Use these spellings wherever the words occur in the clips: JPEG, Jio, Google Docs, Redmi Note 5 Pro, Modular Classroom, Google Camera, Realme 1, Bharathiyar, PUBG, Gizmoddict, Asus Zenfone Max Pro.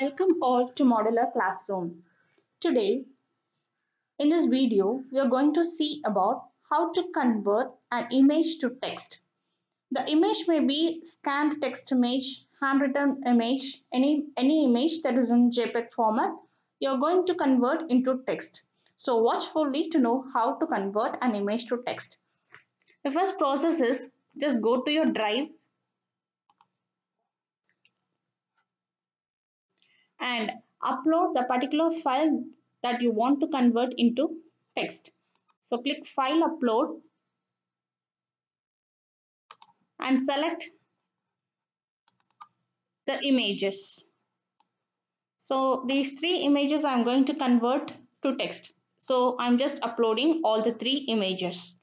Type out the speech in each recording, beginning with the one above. Welcome all to Modular Classroom. Today, in this video, we are going to see about how to convert an image to text. The image may be scanned text image, handwritten image, any image that is in JPEG format, you are going to convert into text. So watch fully to know how to convert an image to text. The first process is just go to your drive. And upload the particular file that you want to convert into text. So click File Upload and select the images. So these three images I'm going to convert to text. So I'm just uploading all the three images.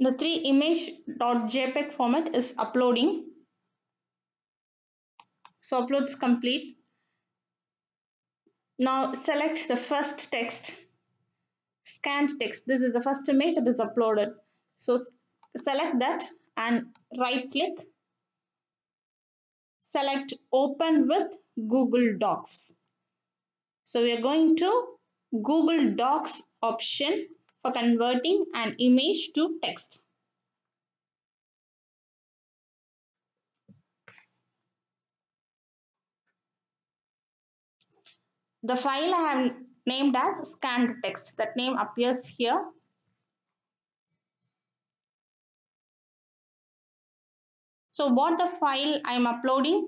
The three image.jpg format is uploading. So upload is complete. Now select the first text, scanned text. This is the first image that is uploaded. So select that and right click. Select Open with Google Docs. So we are going to Google Docs option for converting an image to text. The file I have named as scanned text. That name appears here. So what the file I am uploading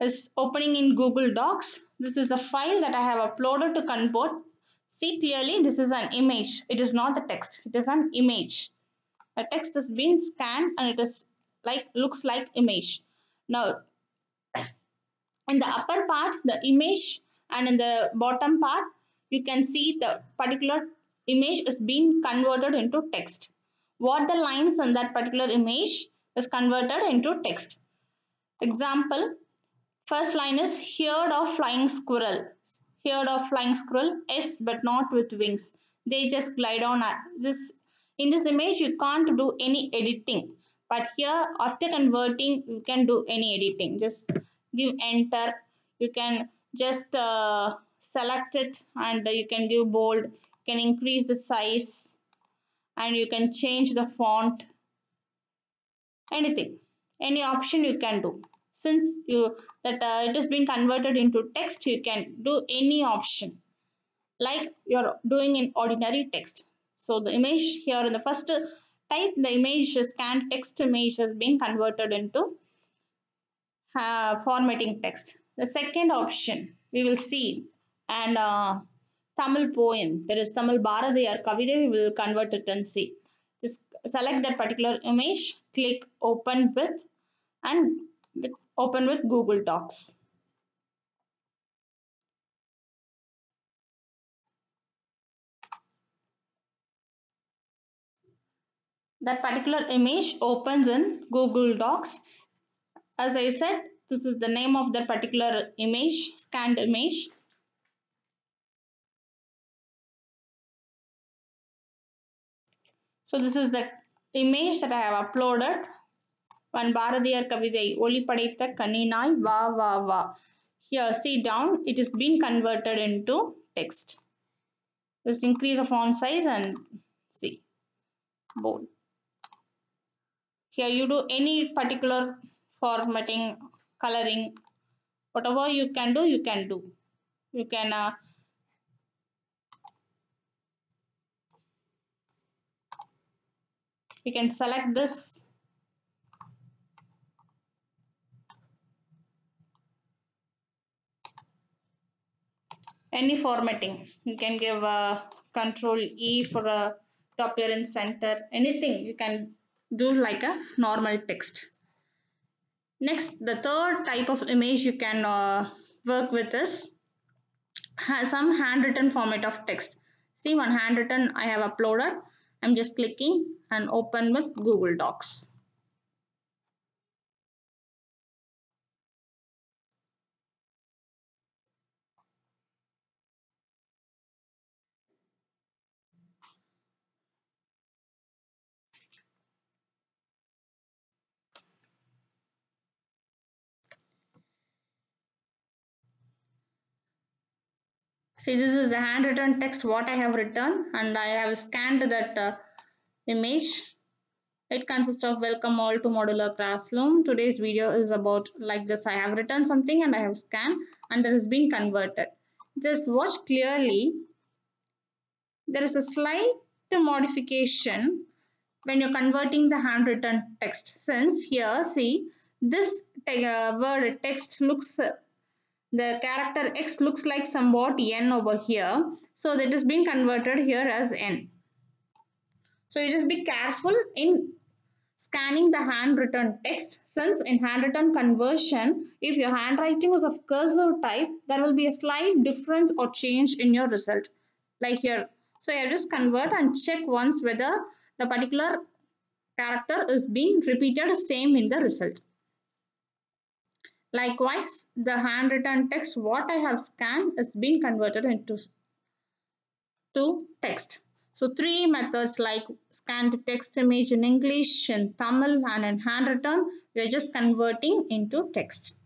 is opening in Google Docs. This is the file that I have uploaded to convert. See clearly, this is an image. It is not the text. It is an image. The text has been scanned and it is looks like image. Now, in the upper part, the image, and in the bottom part, you can see the particular image is being converted into text. What the lines on that particular image is converted into text. Example, first line is heard of flying squirrel. Heard of flying squirrel, yes, but not with wings. They just glide on. In this image, you can't do any editing. But here, after converting, you can do any editing. Just give enter. You can just select it and you can give bold. You can increase the size and you can change the font. Anything. Any option you can do. Since it is being converted into text, you can do any option like you're doing in ordinary text. So the image here in the first type, the image scanned text image has been converted into formatting text. The second option we will see, and Tamil poem, there is Tamil Bharathiyar Kavide, we will convert it and see. Just select that particular image, click Open with and Open with Google Docs. That particular image opens in Google Docs. As I said, this is the name of that particular image, scanned image. So this is the image that I have uploaded. One Bharathiyar Kavide, Oli Padaitha Kaninai, Va Va Va. Here, see down, it is being converted into text. Just increase the font size and see. Bold. Here, you do any particular formatting, coloring, whatever you can do, you can do. You can select this. Any formatting, you can give Control E for a top appearance center, anything you can do like a normal text. Next, the third type of image you can work with is some handwritten format of text. See, one handwritten I have uploaded. I'm just clicking and Open with Google Docs. See, this is the handwritten text what I have written, and I have scanned that image. It consists of welcome all to Modular Classroom. Today's video is about like this. I have written something and I have scanned, and that has been converted. Just watch clearly. There is a slight modification when you're converting the handwritten text, since here, see, this word text looks, the character X looks like somewhat N over here. So that is being converted here as N. So you just be careful in scanning the handwritten text, since in handwritten conversion, if your handwriting was of cursive type, there will be a slight difference or change in your result. Like here. So you just convert and check once whether the particular character is being repeated same in the result. Likewise, the handwritten text what I have scanned is being converted into text. So three methods like scanned text image in English, in Tamil, and in handwritten, we are just converting into text.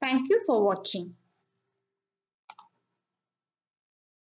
Thank you for watching.